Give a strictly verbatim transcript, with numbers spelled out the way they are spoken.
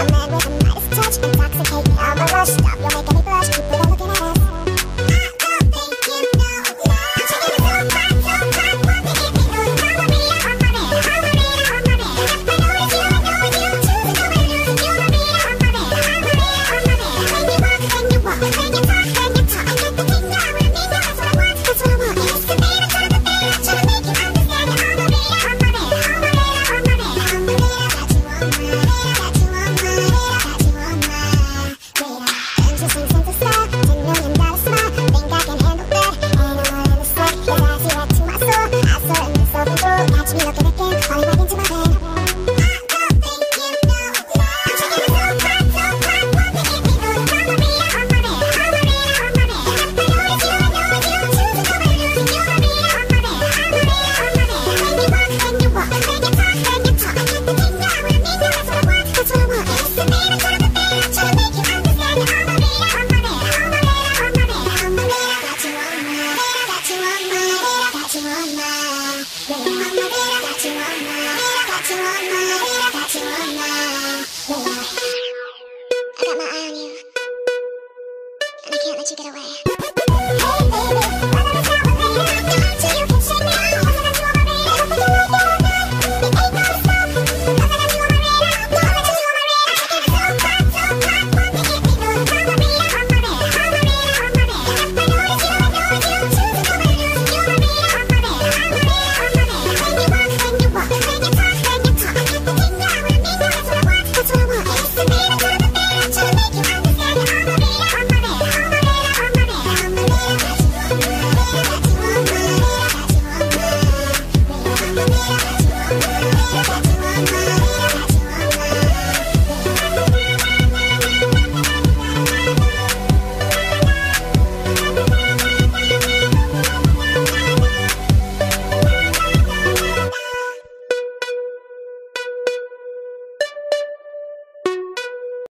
It's a